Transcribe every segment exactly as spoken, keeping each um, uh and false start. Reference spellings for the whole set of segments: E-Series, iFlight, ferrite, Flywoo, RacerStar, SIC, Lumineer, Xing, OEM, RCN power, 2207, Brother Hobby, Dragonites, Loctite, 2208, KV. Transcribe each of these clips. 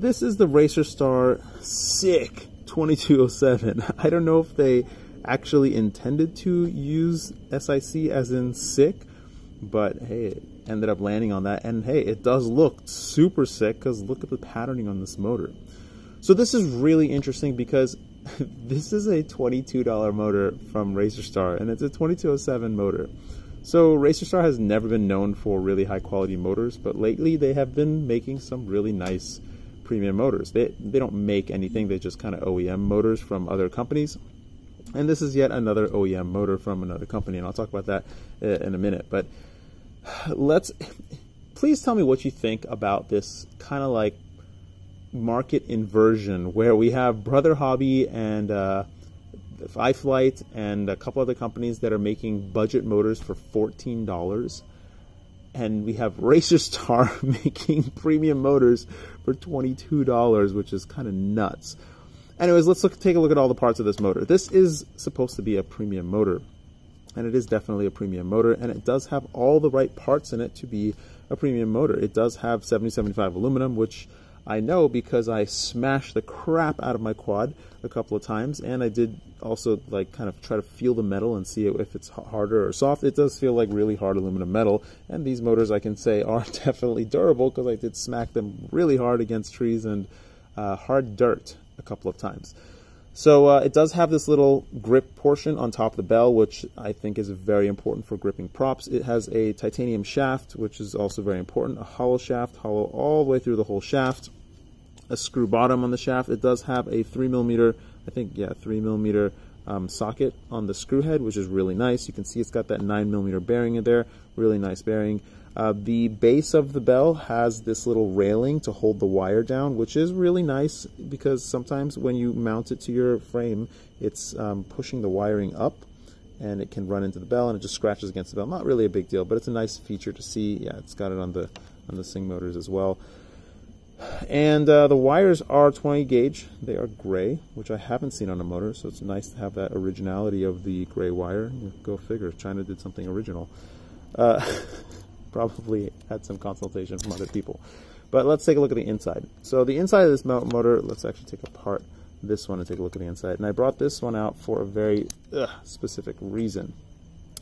this is the RacerStar S I C twenty-two oh seven. I don't know if they actually intended to use S I C as in sick, but hey, it ended up landing on that. And hey, it does look super sick because look at the patterning on this motor. So this is really interesting because this is a twenty-two dollar motor from RacerStar, and it's a twenty-two oh seven motor. So RacerStar has never been known for really high quality motors, but lately they have been making some really nice premium motors. They, they don't make anything, they just kind of O E M motors from other companies. And this is yet another O E M motor from another company, and I'll talk about that in a minute. But let's, please tell me what you think about this kind of like market inversion where we have Brother Hobby and uh, iFlight and a couple other companies that are making budget motors for fourteen dollars. And we have RacerStar making premium motors for twenty-two dollars, which is kind of nuts. Anyways, let's look, take a look at all the parts of this motor. This is supposed to be a premium motor, and it is definitely a premium motor, and it does have all the right parts in it to be a premium motor. It does have seventy seventy-five aluminum, which I know because I smashed the crap out of my quad a couple of times, and I did also like kind of try to feel the metal and see if it's harder or soft. It does feel like really hard aluminum metal, and these motors I can say are definitely durable because I did smack them really hard against trees and uh, hard dirt a couple of times. So uh, it does have this little grip portion on top of the bell, which I think is very important for gripping props. It has a titanium shaft, which is also very important, a hollow shaft, hollow all the way through the whole shaft, a screw bottom on the shaft. It does have a three millimeter, I think, yeah, three millimeter um, socket on the screw head, which is really nice. You can see it's got that nine millimeter bearing in there, really nice bearing. Uh, the base of the bell has this little railing to hold the wire down, which is really nice because sometimes when you mount it to your frame, it's um, pushing the wiring up and it can run into the bell and it just scratches against the bell. Not really a big deal, but it's a nice feature to see. Yeah, it's got it on the on the Xing motors as well. And uh, the wires are twenty gauge. They are gray, which I haven't seen on a motor, so it's nice to have that originality of the gray wire. Go figure, China did something original. Uh, probably had some consultation from other people. But let's take a look at the inside. So the inside of this motor, let's actually take apart this one and take a look at the inside. And I brought this one out for a very ugh, specific reason.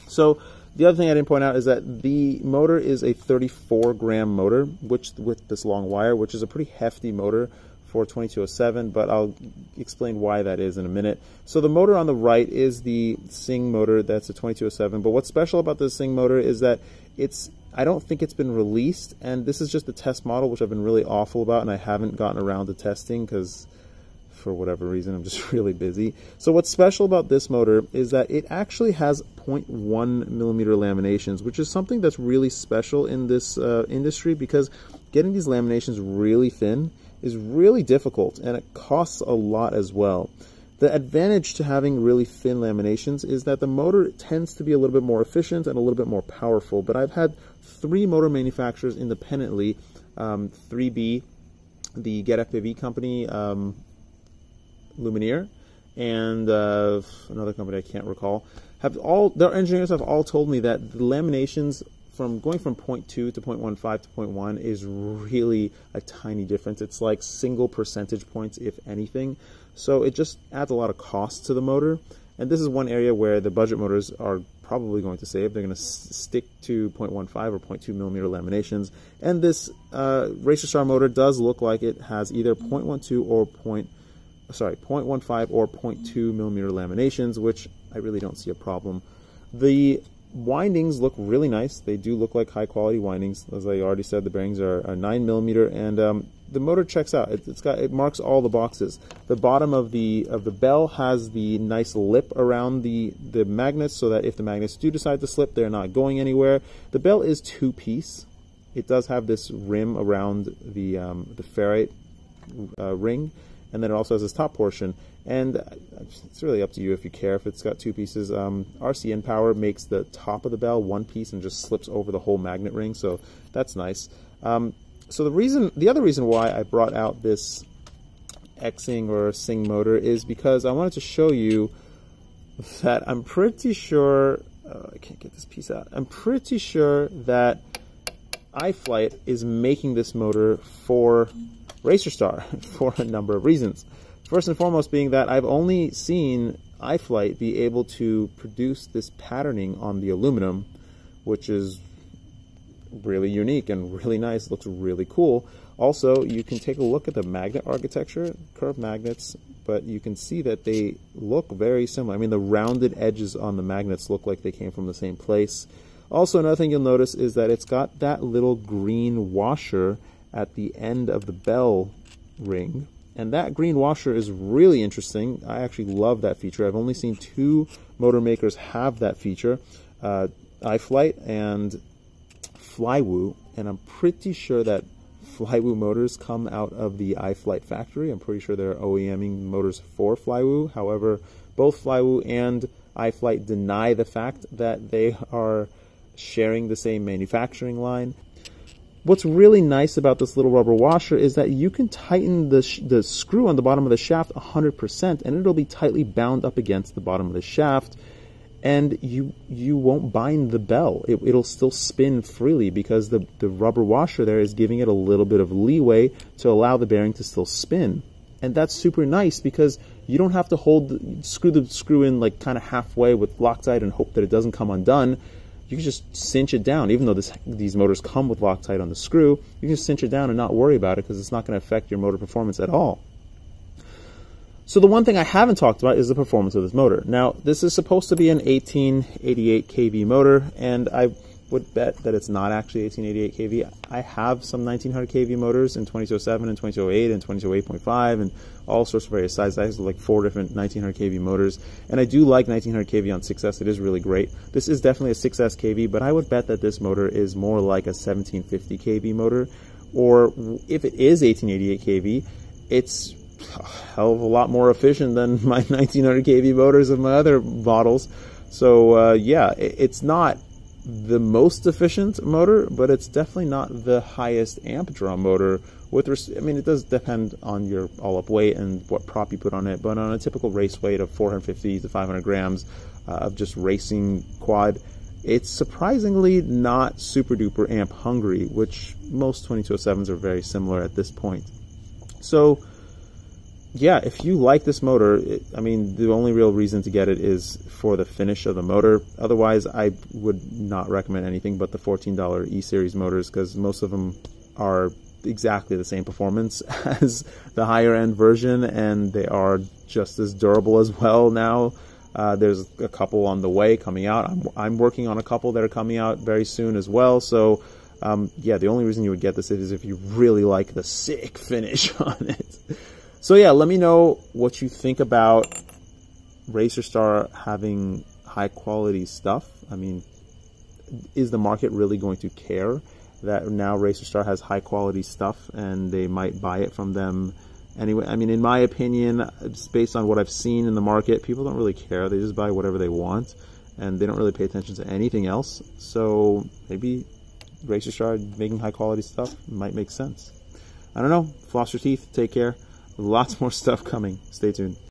So the other thing I didn't point out is that the motor is a thirty-four gram motor, which with this long wire, which is a pretty hefty motor for twenty-two oh seven, but I'll explain why that is in a minute. So the motor on the right is the Xing motor, that's a twenty-two oh seven, but what's special about this Xing motor is that it's, I don't think it's been released, and this is just the test model, which I've been really awful about, and I haven't gotten around to testing because for whatever reason I'm just really busy. So what's special about this motor is that it actually has zero point one millimeter laminations, which is something that's really special in this uh, industry because getting these laminations really thin is really difficult, and it costs a lot as well. The advantage to having really thin laminations is that the motor tends to be a little bit more efficient and a little bit more powerful, but I've had three motor manufacturers independently, um, three B, the Get F P V company, um, Lumineer, and uh, another company I can't recall, have all, their engineers have all told me that the laminations from going from zero point two to zero point one five to zero point one is really a tiny difference. It's like single percentage points, if anything. So it just adds a lot of cost to the motor. And this is one area where the budget motors are probably going to save. They're going to stick to zero point one five or zero point two millimeter laminations. And this uh, RacerStar motor does look like it has either zero point one two or point, sorry, zero point one five or zero point two millimeter laminations, which I really don't see a problem. The windings look really nice. They do look like high quality windings. As I already said, the bearings are, are nine millimeter, and um, the motor checks out. It, it's got, it marks all the boxes. The bottom of the of the bell has the nice lip around the the magnets, so that if the magnets do decide to slip, they're not going anywhere. The bell is two piece. It does have this rim around the um, the ferrite uh, ring, and then it also has this top portion. And it's really up to you if you care if it's got two pieces. Um, R C N Power makes the top of the bell one piece and just slips over the whole magnet ring, so that's nice. Um, so the reason, the other reason why I brought out this Xing or Xing motor is because I wanted to show you that I'm pretty sure, oh, I can't get this piece out. I'm pretty sure that iFlight is making this motor for RacerStar for a number of reasons. First and foremost being that I've only seen iFlight be able to produce this patterning on the aluminum, which is really unique and really nice, looks really cool. Also, you can take a look at the magnet architecture, curved magnets, but you can see that they look very similar. I mean, the rounded edges on the magnets look like they came from the same place. Also, another thing you'll notice is that it's got that little green washer at the end of the bell ring. And that green washer is really interesting. I actually love that feature. I've only seen two motor makers have that feature, uh, iFlight and Flywoo, and I'm pretty sure that Flywoo motors come out of the iFlight factory. I'm pretty sure they're OEMing motors for Flywoo. However, both Flywoo and iFlight deny the fact that they are sharing the same manufacturing line. What's really nice about this little rubber washer is that you can tighten the, sh the screw on the bottom of the shaft one hundred percent, and it'll be tightly bound up against the bottom of the shaft, and you you won't bind the bell. It, it'll still spin freely because the, the rubber washer there is giving it a little bit of leeway to allow the bearing to still spin. And that's super nice because you don't have to hold the, screw the screw in like kind of halfway with Loctite and hope that it doesn't come undone. You can just cinch it down. Even though this, these motors come with Loctite on the screw, you can just cinch it down and not worry about it because it's not going to affect your motor performance at all. So the one thing I haven't talked about is the performance of this motor. Now, this is supposed to be an eighteen eighty-eight K V motor, and I would bet that it's not actually eighteen eighty-eight K V. I have some nineteen hundred K V motors in twenty-two oh seven and twenty-two oh eight and twenty-two oh eight point five and all sorts of various sizes. I have like four different nineteen hundred K V motors, and I do like nineteen hundred K V on six S. It is really great. This is definitely a six S K V, but I would bet that this motor is more like a seventeen fifty K V motor, or if it is eighteen eighty-eight K V, it's a hell of a lot more efficient than my nineteen hundred K V motors of my other models. So uh, yeah, it, it's not the most efficient motor, but it's definitely not the highest amp draw motor. With res I mean, it does depend on your all-up weight and what prop you put on it, but on a typical race weight of four hundred fifty to five hundred grams uh, of just racing quad, it's surprisingly not super duper amp hungry, which most twenty-two oh sevens are very similar at this point. So yeah, if you like this motor, it, I mean, the only real reason to get it is for the finish of the motor. Otherwise, I would not recommend anything but the fourteen dollar E-Series motors, because most of them are exactly the same performance as the higher-end version, and they are just as durable as well now. Uh, there's a couple on the way coming out. I'm, I'm working on a couple that are coming out very soon as well, so um, yeah, the only reason you would get this is if you really like the sick finish on it. So yeah, let me know what you think about RacerStar having high quality stuff. I mean, is the market really going to care that now RacerStar has high quality stuff and they might buy it from them anyway? I mean, in my opinion, based on what I've seen in the market, people don't really care. They just buy whatever they want and they don't really pay attention to anything else. So maybe RacerStar making high quality stuff might make sense. I don't know. Floss your teeth. Take care. Lots more stuff coming. Stay tuned.